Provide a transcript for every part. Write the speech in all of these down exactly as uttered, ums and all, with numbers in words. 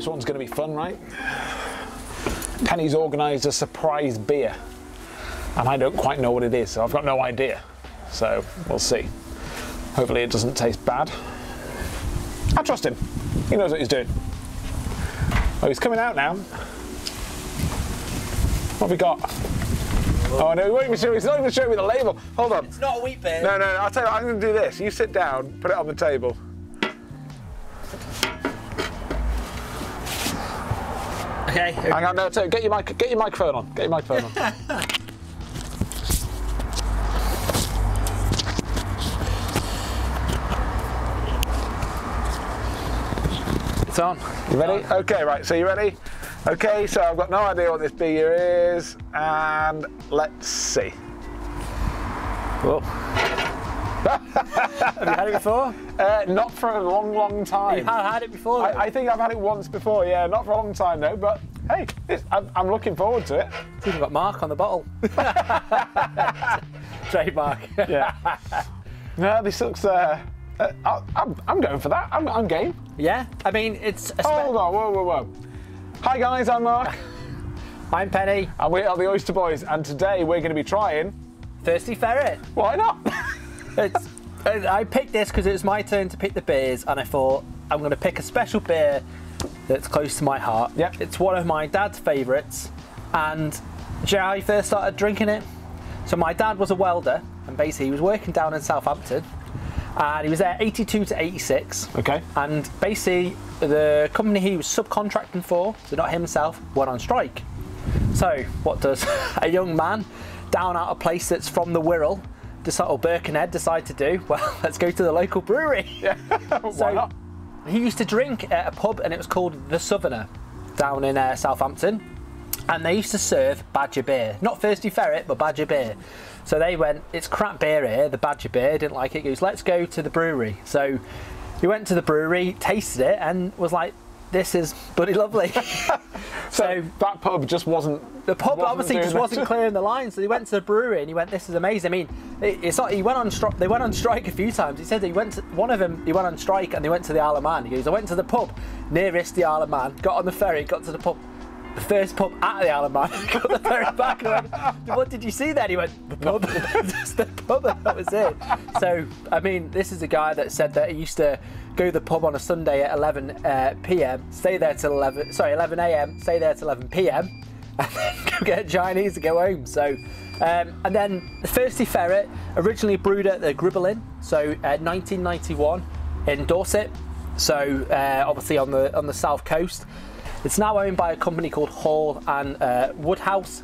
This one's going to be fun, right? Penny's organised a surprise beer, and I don't quite know what it is, so I've got no idea. So we'll see. Hopefully it doesn't taste bad. I trust him. He knows what he's doing. Oh, he's coming out now. What have we got? Oh no, he won't even show me, he's not even showing me the label. Hold on. It's not a wheat beer. No, no, no, I'll tell you what, I'm going to do this. You sit down, put it on the table. Okay. Hang on, no, get your, mic, get your microphone on. Get your microphone on. It's on. You ready? On. Okay, right, so you ready? Okay, so I've got no idea what this beer is, and let's see. Whoa. Have you had it before? Uh, not for a long, long time. You have had it before? I, I think I've had it once before, yeah. Not for a long time, though, but hey, it's, I'm, I'm looking forward to it. It's even got Mark on the bottle. Trademark. Yeah. No, this looks... Uh, uh, I, I'm, I'm going for that. I'm, I'm game. Yeah, I mean, it's... A oh, hold on, whoa, whoa, whoa. Hi guys, I'm Mark. I'm Penny. And we are the Oyster Boys, and today we're going to be trying... Fursty Ferret. Why not? it's, I picked this because it was my turn to pick the beers, and I thought I'm going to pick a special beer that's close to my heart. Yep. It's one of my dad's favourites, and do you know how he first started drinking it? So my dad was a welder, and basically he was working down in Southampton, and he was there eighty-two to eighty-six. Okay. And basically... the company he was subcontracting for, so not himself, went on strike. So what does a young man down out a place that's from the Wirral, or Birkenhead, decide to do? Well, let's go to the local brewery. Yeah. Why so not? He used to drink at a pub, and it was called The Southerner, down in uh, Southampton. And they used to serve Badger Beer. Not Fursty Ferret, but Badger Beer. So they went, it's crap beer here, the Badger Beer, didn't like it. He goes, let's go to the brewery. So he went to the brewery, tasted it, and was like, this is bloody lovely. so, so that pub just wasn't... The pub wasn't obviously just that. wasn't clearing the line, so he went to the brewery and he went, this is amazing. I mean, it, it's not, he went on stri they went on strike a few times. He said he went to, one of them, he went on strike and they went to the Isle of Man. He goes, I went to the pub nearest the Isle of Man, got on the ferry, got to the pub, the first pub at the Isle of Man, got the ferry back and went, what did you see then? He went, the pub, just the pub, and that was it. So, I mean, this is a guy that said that he used to go to the pub on a Sunday at eleven p m, stay there till eleven, sorry, eleven a m, stay there till eleven p m, and then go get a Chinese and go home. So, um, and then the Fursty Ferret, originally brewed at the Gribble Inn, so uh, nineteen ninety-one in Dorset, so uh, obviously on the, on the south coast. It's now owned by a company called Hall and uh, Woodhouse.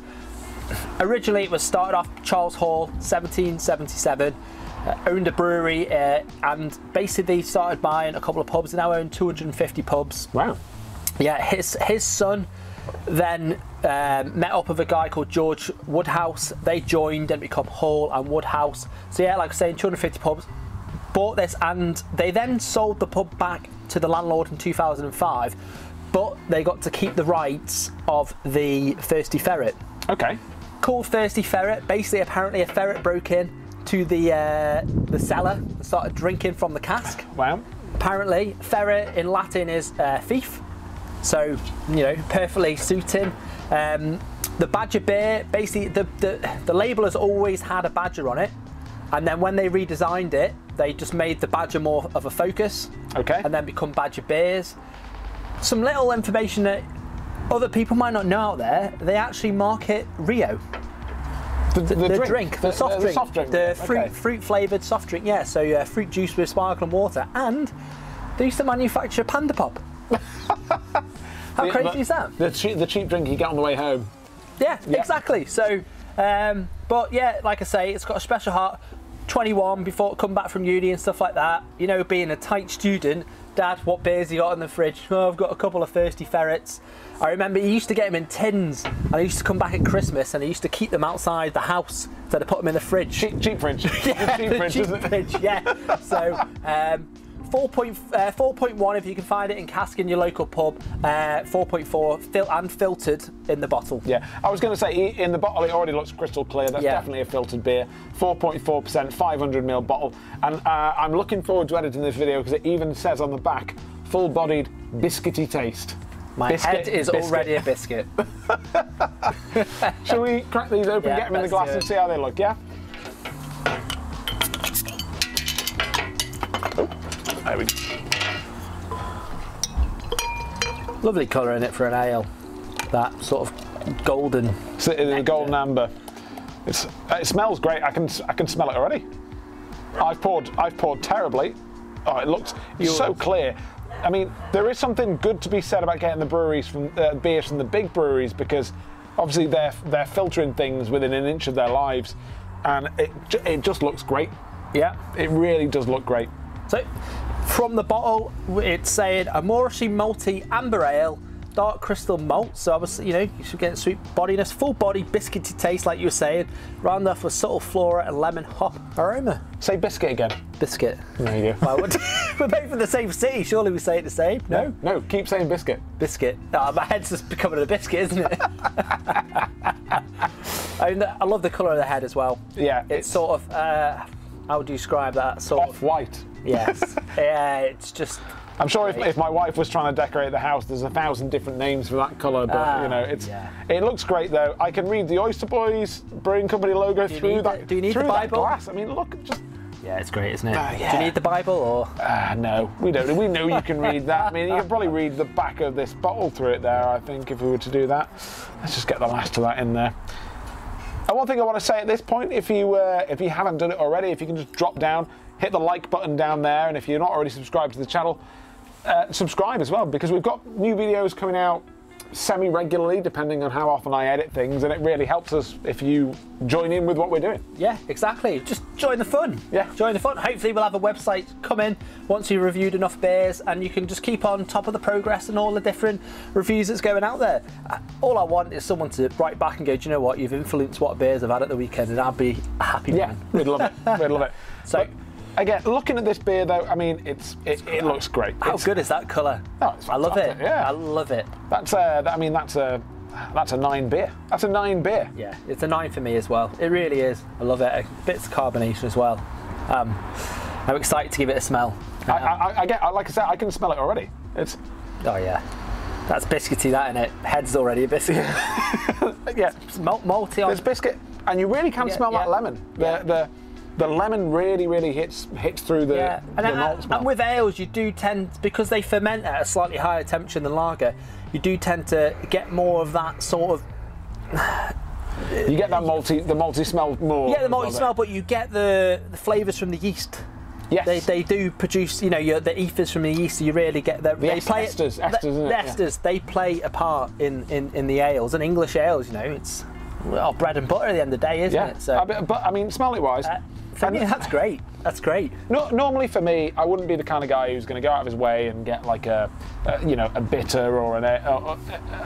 Originally it was started off Charles Hall, seventeen seventy-seven, uh, owned a brewery, uh, and basically started buying a couple of pubs. They now own two hundred fifty pubs. Wow. Yeah, his, his son then um, met up with a guy called George Woodhouse. They joined and become Hall and Woodhouse. So yeah, like I was saying, two hundred fifty pubs. Bought this, and they then sold the pub back to the landlord in two thousand five. But they got to keep the rights of the Fursty Ferret. Okay. Called Fursty Ferret. Basically, apparently, a ferret broke in to the uh, the cellar and started drinking from the cask. Wow. Apparently, ferret in Latin is uh, thief, so you know, perfectly suiting. Um, the Badger Beer, basically, the, the the label has always had a badger on it, and then when they redesigned it, they just made the badger more of a focus. Okay. And then become Badger Beers. Some little information that other people might not know out there, they actually market Rio. The, the, the drink, drink, the, the, soft, the, drink the soft drink, the fruit, okay. fruit flavoured soft drink, yeah, so uh, fruit juice with sparkling water, and they used to manufacture Panda Pop. How the, crazy the, is that? The cheap, the cheap drink you get on the way home. Yeah, yeah. Exactly, so, um, but yeah, like I say, it's got a special heart. twenty-one, before come back from uni and stuff like that, you know, being a tight student, Dad, what beers you got in the fridge? Oh, I've got a couple of Fursty Ferrets. I remember he used to get them in tins, and he used to come back at Christmas, and he used to keep them outside the house, so they put them in the fridge. Cheap, cheap fridge. Yeah, cheap fridge, cheap isn't fridge, it? Yeah. So, um, four point one, if you can find it in cask in your local pub, uh, four point four, fil and filtered in the bottle. Yeah, I was going to say, in the bottle it already looks crystal clear, that's yeah. definitely a filtered beer, four point four percent, five hundred mil bottle, and uh, I'm looking forward to editing this video because it even says on the back, full-bodied, biscuity taste. My biscuit head is biscuit. already a biscuit. Shall we crack these open, yeah, get them in the glass and see how they look, yeah? There we go. Lovely colour in it for an ale. That sort of golden. So it is a golden amber. It's, it smells great. I can I can smell it already. I've poured I've poured terribly. Oh, it looks it's so clear. I mean, there is something good to be said about getting the breweries from uh, beers from the big breweries, because obviously they're they're filtering things within an inch of their lives, and it it just looks great. Yeah, it really does look great. So, from the bottle, it's saying a Morrissey malty amber ale, dark crystal malt. So obviously, you know, you should get sweet bodiness, full body, biscuity taste, like you were saying. Round off with subtle flora and lemon hop aroma. Say biscuit again. Biscuit. There you go. Would, we're both from the same city, surely we say it the same? No? No, no, keep saying biscuit. Biscuit. Oh, my head's just becoming a biscuit, isn't it? I mean, I love the colour of the head as well. Yeah. It's, it's sort of, uh, how would you describe that? Sort of white. Yes. Yeah, it's just... I'm sure if, if my wife was trying to decorate the house, there's a thousand different names for that colour, but ah, you know, it's yeah. it looks great though. I can read the Oyster Boys Brewing Company logo through that the, do you need through the Bible? That glass. I mean, look, just yeah, it's great, isn't it? Uh, yeah. Do you need the Bible or? Ah, uh, no, we don't. We know you can read that. I mean, you can probably read the back of this bottle through it there. I think if we were to do that, let's just get the last of that in there. And one thing I want to say at this point, if you uh, if you haven't done it already, if you can just drop down, hit the like button down there, and if you're not already subscribed to the channel. Uh, subscribe as well, because we've got new videos coming out semi-regularly depending on how often I edit things, and it really helps us if you join in with what we're doing. Yeah, exactly. Just join the fun. Yeah. Join the fun. Hopefully we'll have a website come in once you've reviewed enough beers, and you can just keep on top of the progress and all the different reviews that's going out there. All I want is someone to write back and go, do you know what, you've influenced what beers I've had at the weekend, and I'll be a happy man. Yeah, we'd love it. We'd love it. So. But again, looking at this beer though, I mean, it's it, it looks great. How it's, good is that colour? Oh, I love it. Yeah. I love it. That's uh, I mean, that's a that's a nine beer. That's a nine beer. Yeah, it's a nine for me as well. It really is. I love it. Bits of carbonation as well. Um, I'm excited to give it a smell. Um, I, I, I get, like I said, I can smell it already. It's. Oh yeah, that's biscuity. That in it. Head's already a biscuit. Yeah, it's malt, malty on. There's biscuit, and you really can yeah, smell yeah. that lemon. The, yeah. the, The lemon really, really hits hits through the, yeah. and, the malt smell. And with ales, you do tend, because they ferment at a slightly higher temperature than lager, you do tend to get more of that sort of... you get that malty, the malty smell more. You get the malty smell, but you get the, the flavours from the yeast. Yes. They, they do produce, you know, your, the ethers from the yeast, you really get... The, the they est play esters, it, esters, the, isn't it? The esters, yeah. They play a part in, in, in the ales, and English ales, you know, it's well, bread and butter at the end of the day, isn't yeah. it? So, I, but, I mean, smell-it-wise... Uh, And yeah, that's great. That's great. No, normally for me, I wouldn't be the kind of guy who's going to go out of his way and get like a, a you know, a bitter or an or,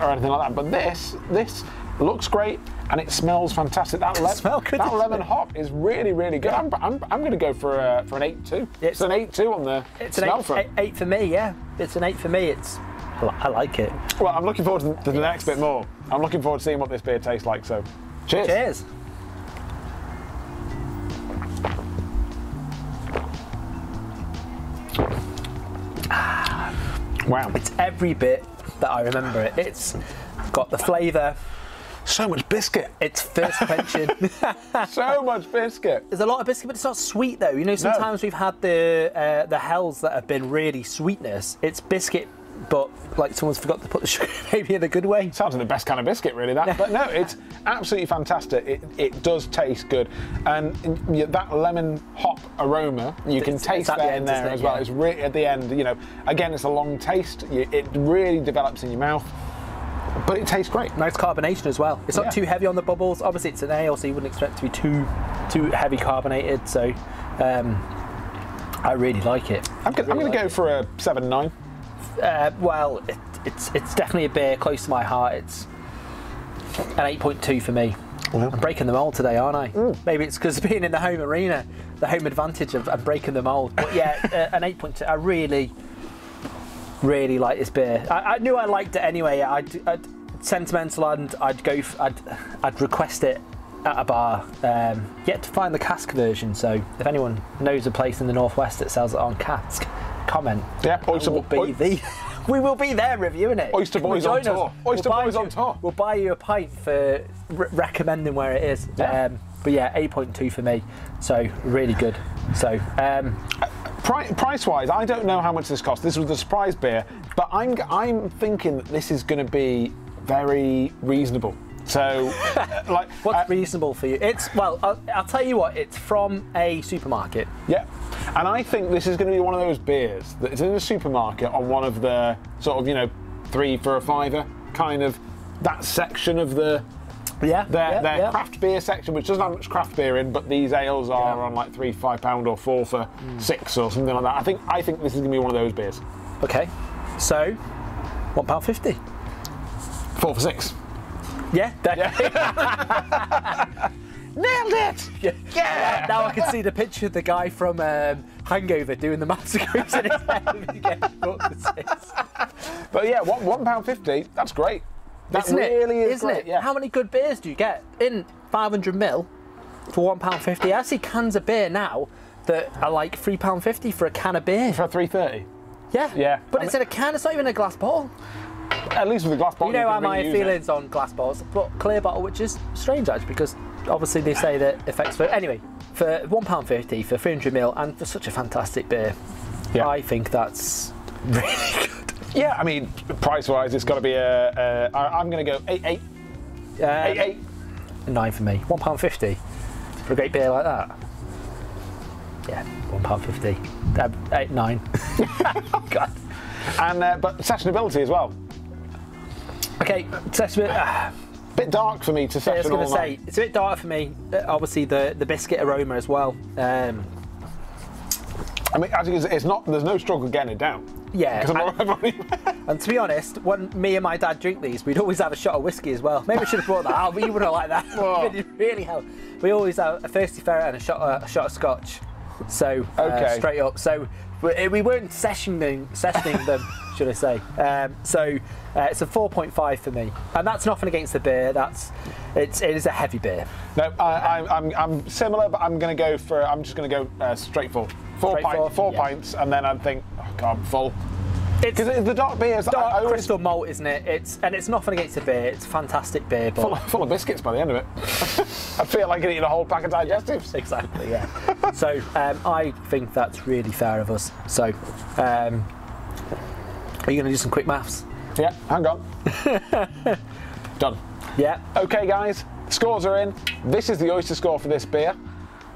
or anything like that. But this, this looks great, and it smells fantastic. That, le smell good, that lemon it? hop is really, really good. Yeah. I'm, I'm, I'm going to go for a, for an eight two. It's, it's an eight two on the it's smell an eight, front. Eight for me, yeah. It's an eight for me. It's I like it. Well, I'm looking forward to the, to the yes. next bit more. I'm looking forward to seeing what this beer tastes like. So, cheers. Cheers. Wow. It's every bit that I remember it. It's got the flavour. So much biscuit. It's thirst quenching. So much biscuit. There's a lot of biscuit, but it's not sweet though. You know, sometimes no. we've had the uh, the hells that have been really sweetness. It's biscuit, but like someone's forgot to put the sugar maybe in a good way. Sounds like the best kind of biscuit really, that. But no, it's absolutely fantastic. It, it does taste good. And that lemon hop aroma, you it's, can taste that the in there as well. Yeah. It's really at the end, you know, again, it's a long taste. It really develops in your mouth, but it tastes great. Nice carbonation as well. It's not yeah. too heavy on the bubbles. Obviously it's an ale, so you wouldn't expect it to be too, too heavy carbonated. So um, I really like it. I'm, really I'm gonna like go it. for a seven, nine. Uh, well, it, it's it's definitely a beer close to my heart. It's an eight point two for me. Well, I'm breaking the mold today, aren't I? Mm. Maybe it's because being in the home arena, the home advantage of, of breaking the mold. But yeah, uh, an eight point two. I really, really like this beer. I, I knew I liked it anyway. I'd, I'd sentimental and I'd go. F I'd I'd request it at a bar. Um, yet to find the cask version. So if anyone knows a place in the northwest that sells it on cask. Comment. Yeah, Oyster, Boy, the We will be there reviewing it. Oyster Boys on tour. Oyster Boys on tour. We'll buy you a pint for re recommending where it is. Yeah. Um, but yeah, eight point two for me. So really good. So um, price, price wise, I don't know how much this costs. This was the surprise beer, but I'm I'm thinking that this is going to be very reasonable. So, uh, like, what's uh, reasonable for you? It's well, I'll, I'll tell you what. It's from a supermarket. Yeah, and I think this is going to be one of those beers that is in a supermarket on one of the sort of you know three for a fiver kind of that section of the yeah their, yeah, their yeah. craft beer section, which doesn't have much craft beer in, but these ales are yeah. on like three five pound or four for mm. six or something like that. I think I think this is going to be one of those beers. Okay, so one pound fifty. Four for six. Yeah, that yeah. Nailed it! Yeah. Yeah. Now I can see the picture of the guy from um, Hangover doing the massacres in his head. But yeah, one, one pound fifty. That's great. That isn't really it? Is isn't great. It? Yeah. How many good beers do you get in five hundred mil for one pound fifty? I see cans of beer now that are like three pound fifty for a can of beer. For three thirty. Yeah. Yeah. But I it's mean, in a can. It's not even a glass bottle. At least with a glass bottle. You know how my feelings on glass bottles, but clear bottle, which is strange actually, because obviously they say that affects food. Anyway, for one pound fifty for three hundred mil and for such a fantastic beer, yeah. I think that's really good. Yeah, I mean, price-wise, it's got to be a. a I'm going to go eight eight. Um, eight eight. Nine for me. one pound fifty for a great beer like that. Yeah, one pound fifty. Um, eight nine. God. And uh, but sessionability as well. Okay, a bit dark for me to say. I was going to say, it's a bit dark for me. Obviously, the, the biscuit aroma as well. Um, I mean, I think it's not, there's no struggle getting it down. Yeah. And, already... and to be honest, when me and my dad drink these, we'd always have a shot of whiskey as well. Maybe we should have brought that out, but you wouldn't like that. Oh. It really helped. We always have a Fursty Ferret and a shot, uh, a shot of scotch. So, uh, okay. straight up. So, we weren't sessioning, sessioning them, should I say. Um, so uh, it's a four point five for me. And that's nothing against the beer. That's, it's, it is a heavy beer. No, I, I, I'm, I'm similar, but I'm going to go for, I'm just going to go uh, straight for four, straight pint, four, four yeah. pints, and then I think, oh God, I'm full. Because it's, it's the dark beer. It's dark I, I always... crystal malt, isn't it? It's, and it's nothing against the beer. It's fantastic beer. But... Full, full of biscuits by the end of it. I feel like eating a whole pack of digestives. Yeah, exactly, yeah. So um, I think that's really fair of us. So um, are you going to do some quick maths? Yeah, hang on. Done. Yeah. Okay, guys, scores are in. This is the Oyster score for this beer.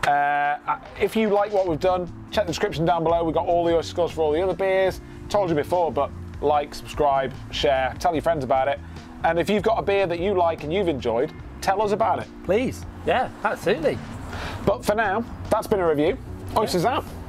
Uh, if you like what we've done, check the description down below. We've got all the Oyster scores for all the other beers. Told you before, but like, subscribe, share, tell your friends about it. And if you've got a beer that you like and you've enjoyed, tell us about it. Please. Yeah, absolutely. But for now, that's been a review. Oysters out.